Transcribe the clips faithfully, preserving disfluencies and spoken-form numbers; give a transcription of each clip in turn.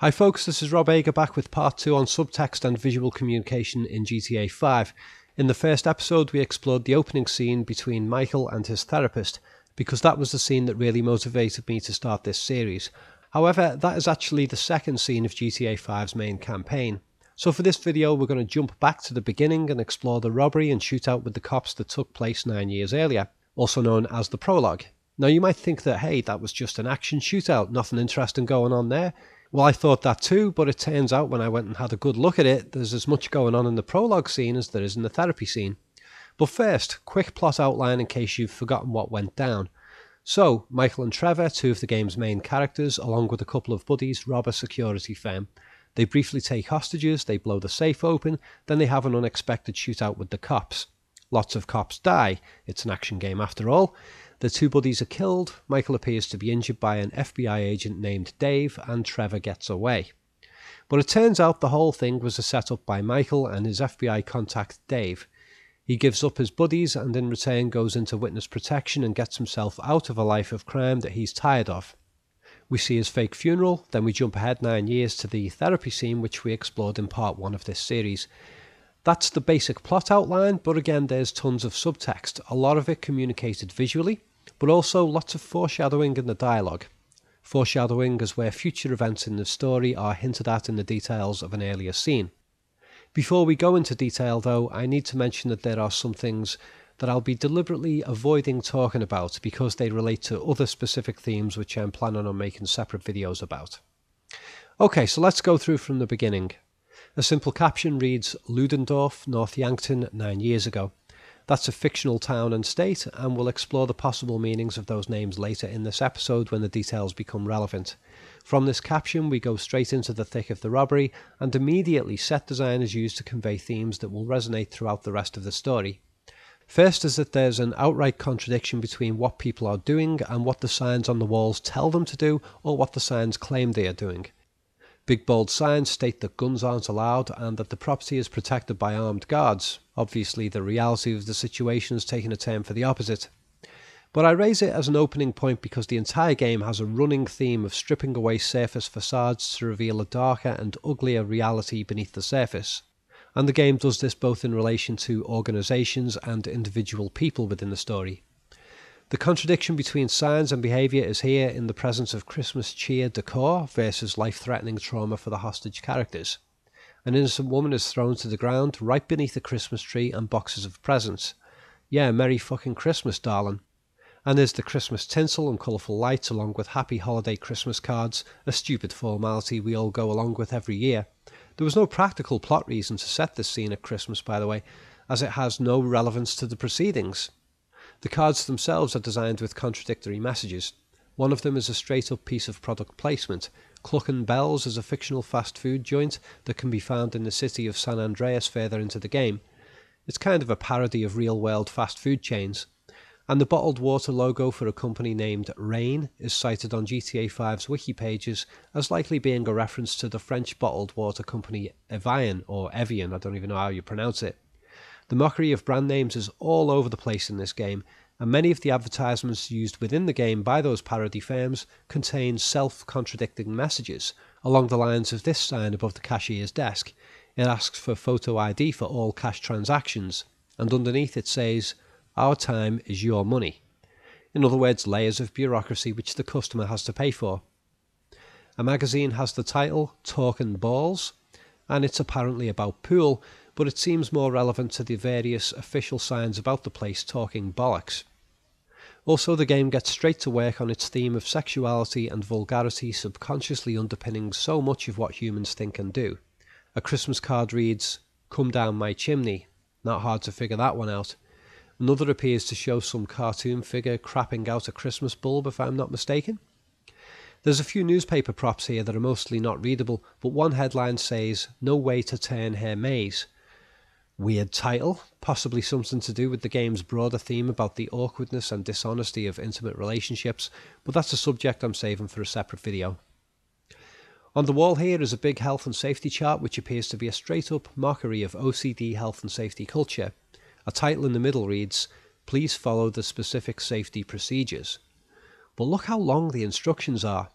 Hi folks, this is Rob Ager back with part two on subtext and visual communication in G T A five. In the first episode we explored the opening scene between Michael and his therapist, because that was the scene that really motivated me to start this series. However, that is actually the second scene of G T A five's main campaign. So for this video we're going to jump back to the beginning and explore the robbery and shootout with the cops that took place nine years earlier, also known as the prologue. Now you might think that, hey, that was just an action shootout, nothing interesting going on there. Well, I thought that too, but it turns out when I went and had a good look at it, there's as much going on in the prologue scene as there is in the therapy scene. But first, quick plot outline in case you've forgotten what went down. So, Michael and Trevor, two of the game's main characters, along with a couple of buddies, rob a security firm. They briefly take hostages, they blow the safe open, then they have an unexpected shootout with the cops. Lots of cops die, it's an action game after all. The two buddies are killed, Michael appears to be injured by an F B I agent named Dave, and Trevor gets away. But it turns out the whole thing was a setup by Michael and his F B I contact Dave. He gives up his buddies and in return goes into witness protection and gets himself out of a life of crime that he's tired of. We see his fake funeral, then we jump ahead nine years to the therapy scene which we explored in part one of this series. That's the basic plot outline, but again there's tons of subtext, a lot of it communicated visually, but also lots of foreshadowing in the dialogue. Foreshadowing is where future events in the story are hinted at in the details of an earlier scene. Before we go into detail though, I need to mention that there are some things that I'll be deliberately avoiding talking about because they relate to other specific themes which I'm planning on making separate videos about. Okay, so let's go through from the beginning. A simple caption reads, Ludendorff, North Yankton, nine years ago. That's a fictional town and state, and we'll explore the possible meanings of those names later in this episode when the details become relevant. From this caption we go straight into the thick of the robbery, and immediately set design is used to convey themes that will resonate throughout the rest of the story. First is that there's an outright contradiction between what people are doing and what the signs on the walls tell them to do, or what the signs claim they are doing. Big bold signs state that guns aren't allowed and that the property is protected by armed guards. Obviously the reality of the situation has taken a turn for the opposite. But I raise it as an opening point because the entire game has a running theme of stripping away surface facades to reveal a darker and uglier reality beneath the surface. And the game does this both in relation to organisations and individual people within the story. The contradiction between signs and behaviour is here in the presence of Christmas cheer decor versus life-threatening trauma for the hostage characters. An innocent woman is thrown to the ground right beneath a Christmas tree and boxes of presents. Yeah, Merry fucking Christmas, darling. And there's the Christmas tinsel and colourful lights along with happy holiday Christmas cards, a stupid formality we all go along with every year. There was no practical plot reason to set this scene at Christmas, by the way, as it has no relevance to the proceedings. The cards themselves are designed with contradictory messages. One of them is a straight-up piece of product placement. Cluckin' Bells is a fictional fast food joint that can be found in the city of San Andreas further into the game. It's kind of a parody of real-world fast food chains. And the bottled water logo for a company named Rain is cited on G T A five's wiki pages as likely being a reference to the French bottled water company Evian, or Evian, I don't even know how you pronounce it. The mockery of brand names is all over the place in this game, and many of the advertisements used within the game by those parody firms contain self-contradicting messages, along the lines of this sign above the cashier's desk. It asks for photo I D for all cash transactions, and underneath it says, "Our time is your money." In other words, layers of bureaucracy which the customer has to pay for. A magazine has the title, Talkin' Balls, and it's apparently about pool, but it seems more relevant to the various official signs about the place talking bollocks. Also, the game gets straight to work on its theme of sexuality and vulgarity subconsciously underpinning so much of what humans think and do. A Christmas card reads, "Come down my chimney." Not hard to figure that one out. Another appears to show some cartoon figure crapping out a Christmas bulb, if I'm not mistaken. There's a few newspaper props here that are mostly not readable, but one headline says, "No way to turn her maze." Weird title, possibly something to do with the game's broader theme about the awkwardness and dishonesty of intimate relationships, but that's a subject I'm saving for a separate video. On the wall here is a big health and safety chart which appears to be a straight up mockery of O C D health and safety culture. A title in the middle reads, "Please follow the specific safety procedures." But look how long the instructions are.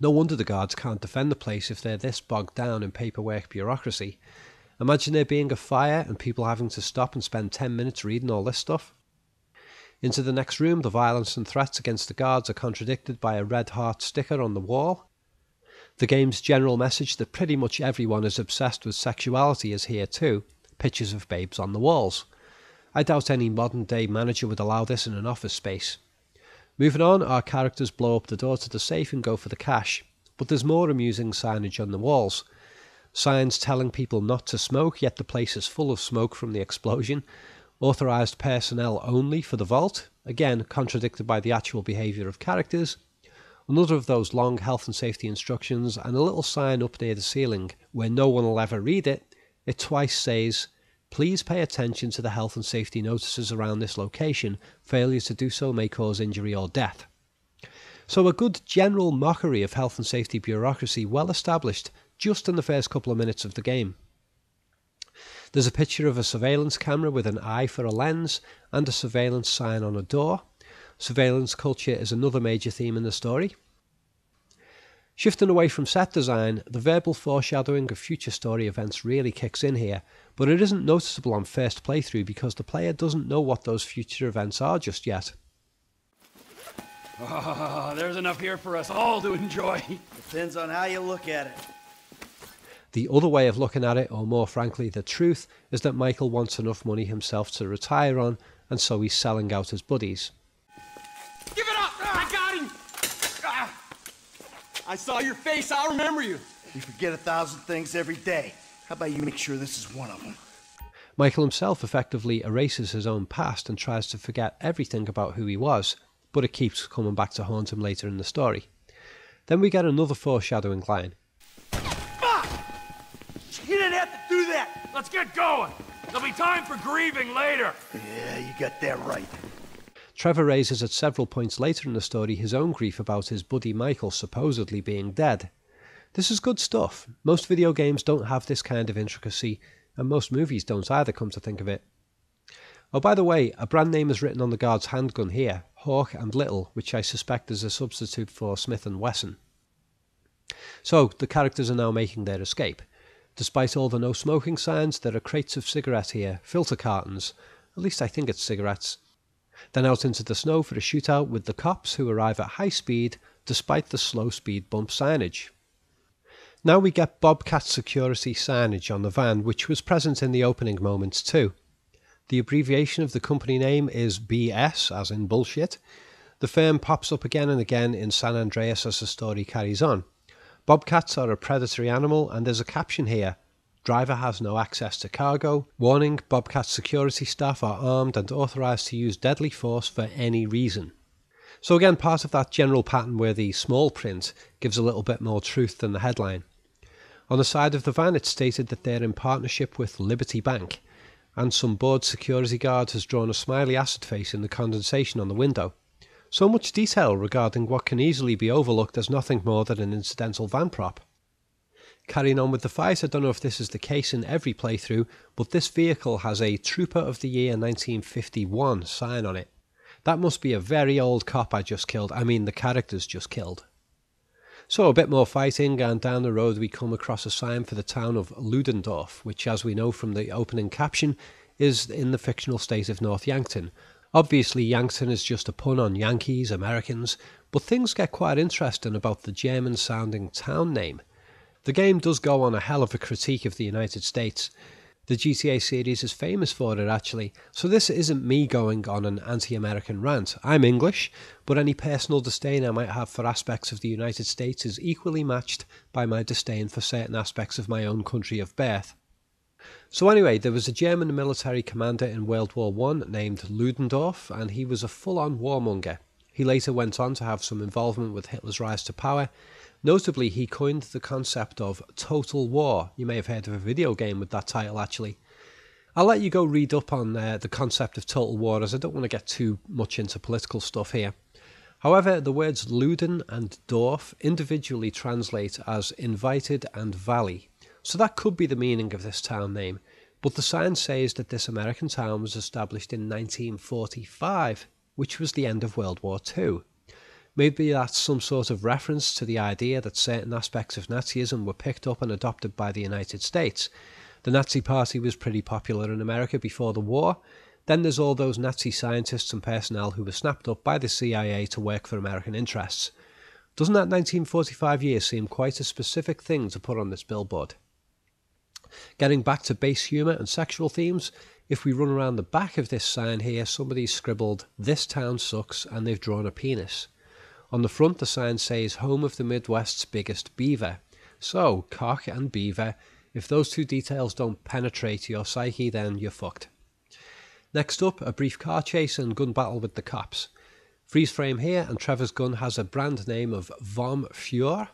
No wonder the guards can't defend the place if they're this bogged down in paperwork bureaucracy. Imagine there being a fire and people having to stop and spend ten minutes reading all this stuff. Into the next room, the violence and threats against the guards are contradicted by a red heart sticker on the wall. The game's general message that pretty much everyone is obsessed with sexuality is here too, pictures of babes on the walls. I doubt any modern day manager would allow this in an office space. Moving on, our characters blow up the door to the safe and go for the cash, but there's more amusing signage on the walls. Signs telling people not to smoke, yet the place is full of smoke from the explosion. Authorised personnel only for the vault, again contradicted by the actual behaviour of characters. Another of those long health and safety instructions, and a little sign up near the ceiling where no one will ever read it. It twice says, "Please pay attention to the health and safety notices around this location. Failure to do so may cause injury or death." So a good general mockery of health and safety bureaucracy, well established just in the first couple of minutes of the game. There's a picture of a surveillance camera with an eye for a lens and a surveillance sign on a door. Surveillance culture is another major theme in the story. Shifting away from set design, the verbal foreshadowing of future story events really kicks in here, but it isn't noticeable on first playthrough because the player doesn't know what those future events are just yet. Oh, there's enough here for us all to enjoy. Depends on how you look at it. The other way of looking at it, or more frankly the truth, is that Michael wants enough money himself to retire on, and so he's selling out his buddies. Give it up! I got him! I saw your face, I'll remember you. You forget a thousand things every day. How about you make sure this is one of them? Michael himself effectively erases his own past and tries to forget everything about who he was, but it keeps coming back to haunt him later in the story. Then we get another foreshadowing line. Fuck! You didn't have to do that! Let's get going! There'll be time for grieving later! Yeah, you got that right. Trevor raises at several points later in the story his own grief about his buddy Michael supposedly being dead. This is good stuff. Most video games don't have this kind of intricacy, and most movies don't either, come to think of it. Oh, by the way, a brand name is written on the guard's handgun here, Hawk and Little, which I suspect is a substitute for Smith and Wesson. So, the characters are now making their escape. Despite all the no-smoking signs, there are crates of cigarettes here, filter cartons, at least I think it's cigarettes. Then out into the snow for a shootout with the cops, who arrive at high speed despite the slow speed bump signage. Now we get Bobcat security signage on the van, which was present in the opening moments too. The abbreviation of the company name is B S, as in bullshit. The firm pops up again and again in San Andreas as the story carries on. Bobcats are a predatory animal, and there's a caption here: "Driver has no access to cargo. Warning, Bobcat security staff are armed and authorised to use deadly force for any reason." So again, part of that general pattern where the small print gives a little bit more truth than the headline. On the side of the van it's stated that they're in partnership with Liberty Bank, and some bored security guard has drawn a smiley acid face in the condensation on the window. So much detail regarding what can easily be overlooked as nothing more than an incidental van prop. Carrying on with the fight, I don't know if this is the case in every playthrough, but this vehicle has a Trooper of the Year nineteen fifty-one sign on it. That must be a very old cop I just killed, I mean the characters just killed. So a bit more fighting, and down the road we come across a sign for the town of Ludendorff, which, as we know from the opening caption, is in the fictional state of North Yankton. Obviously Yankton is just a pun on Yankees, Americans, but things get quite interesting about the German-sounding town name. The game does go on a hell of a critique of the United States. The G T A series is famous for it actually, so this isn't me going on an anti-American rant. I'm English, but any personal disdain I might have for aspects of the United States is equally matched by my disdain for certain aspects of my own country of birth. So anyway, there was a German military commander in World War One named Ludendorff, and he was a full-on warmonger. He later went on to have some involvement with Hitler's rise to power. Notably, he coined the concept of total war. You may have heard of a video game with that title, actually. I'll let you go read up on uh, the concept of total war, as I don't want to get too much into political stuff here. However, the words Luden and Dorf individually translate as invited and valley, so that could be the meaning of this town name. But the sign says that this American town was established in nineteen forty-five, which was the end of World War Two. Maybe that's some sort of reference to the idea that certain aspects of Nazism were picked up and adopted by the United States. The Nazi Party was pretty popular in America before the war. Then there's all those Nazi scientists and personnel who were snapped up by the C I A to work for American interests. Doesn't that nineteen forty-five year seem quite a specific thing to put on this billboard? Getting back to base humour and sexual themes, if we run around the back of this sign here, somebody's scribbled, "This town sucks," and they've drawn a penis. On the front the sign says, "Home of the Midwest's biggest beaver." So, cock and beaver, if those two details don't penetrate your psyche, then you're fucked. Next up, a brief car chase and gun battle with the cops. Freeze frame here, and Trevor's gun has a brand name of vom Feuer.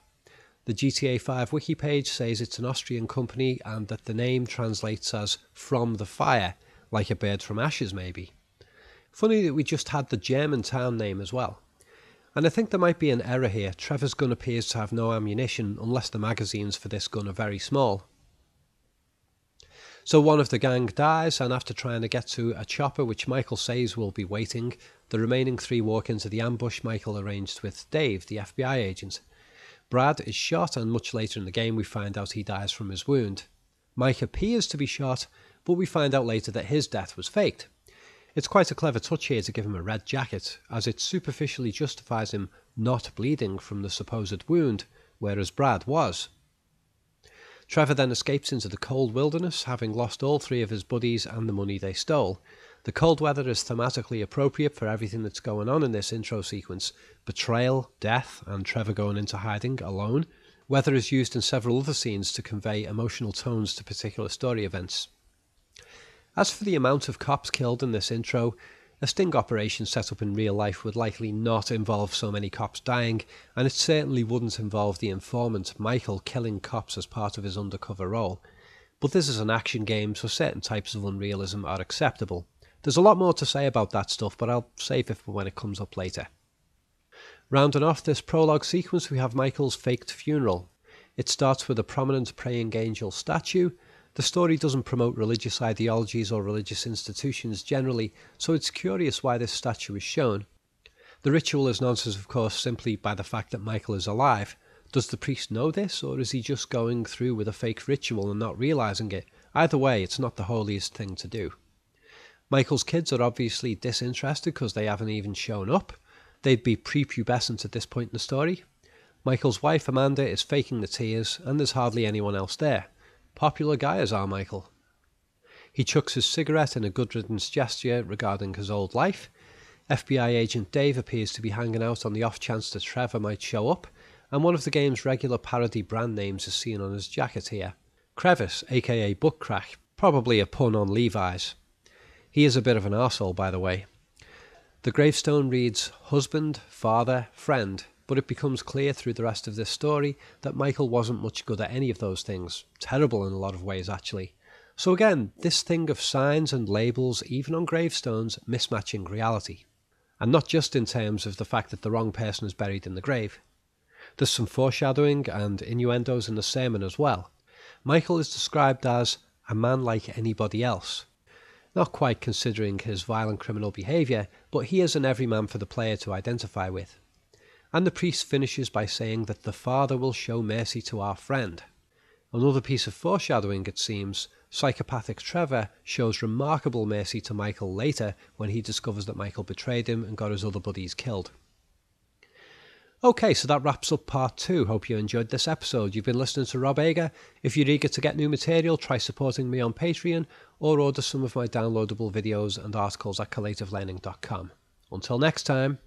The G T A five wiki page says it's an Austrian company and that the name translates as "from the fire," like a bird from ashes maybe. Funny that we just had the German town name as well. And I think there might be an error here. Trevor's gun appears to have no ammunition unless the magazines for this gun are very small. So one of the gang dies, and after trying to get to a chopper which Michael says will be waiting, the remaining three walk into the ambush Michael arranged with Dave, the F B I agent. Brad is shot, and much later in the game we find out he dies from his wound. Mike appears to be shot, but we find out later that his death was faked. It's quite a clever touch here to give him a red jacket, as it superficially justifies him not bleeding from the supposed wound, whereas Brad was. Trevor then escapes into the cold wilderness, having lost all three of his buddies and the money they stole. The cold weather is thematically appropriate for everything that's going on in this intro sequence. Betrayal, death, and Trevor going into hiding alone. Weather is used in several other scenes to convey emotional tones to particular story events. As for the amount of cops killed in this intro, a sting operation set up in real life would likely not involve so many cops dying, and it certainly wouldn't involve the informant Michael killing cops as part of his undercover role. But this is an action game, so certain types of unrealism are acceptable. There's a lot more to say about that stuff, but I'll save it for when it comes up later. Rounding off this prologue sequence, we have Michael's faked funeral. It starts with a prominent praying angel statue. The story doesn't promote religious ideologies or religious institutions generally, so it's curious why this statue is shown. The ritual is nonsense, of course, simply by the fact that Michael is alive. Does the priest know this, or is he just going through with a fake ritual and not realising it? Either way, it's not the holiest thing to do. Michael's kids are obviously disinterested because they haven't even shown up. They'd be prepubescent at this point in the story. Michael's wife, Amanda, is faking the tears, and there's hardly anyone else there. Popular guy is our Michael. He chucks his cigarette in a good riddance gesture regarding his old life. F B I agent Dave appears to be hanging out on the off chance that Trevor might show up, and one of the game's regular parody brand names is seen on his jacket here. Crevis, aka Buckcrack, probably a pun on Levi's. He is a bit of an arsehole, by the way. The gravestone reads husband, father, friend, but it becomes clear through the rest of this story that Michael wasn't much good at any of those things. Terrible in a lot of ways, actually. So again, this thing of signs and labels, even on gravestones, mismatching reality. And not just in terms of the fact that the wrong person is buried in the grave. There's some foreshadowing and innuendos in the sermon as well. Michael is described as a man like anybody else. Not quite considering his violent criminal behaviour, but he is an everyman for the player to identify with. And the priest finishes by saying that the Father will show mercy to our friend. Another piece of foreshadowing, it seems. Psychopathic Trevor shows remarkable mercy to Michael later when he discovers that Michael betrayed him and got his other buddies killed. Okay, so that wraps up part two. Hope you enjoyed this episode. You've been listening to Rob Ager. If you're eager to get new material, try supporting me on Patreon or order some of my downloadable videos and articles at Collative Learning dot com. Until next time.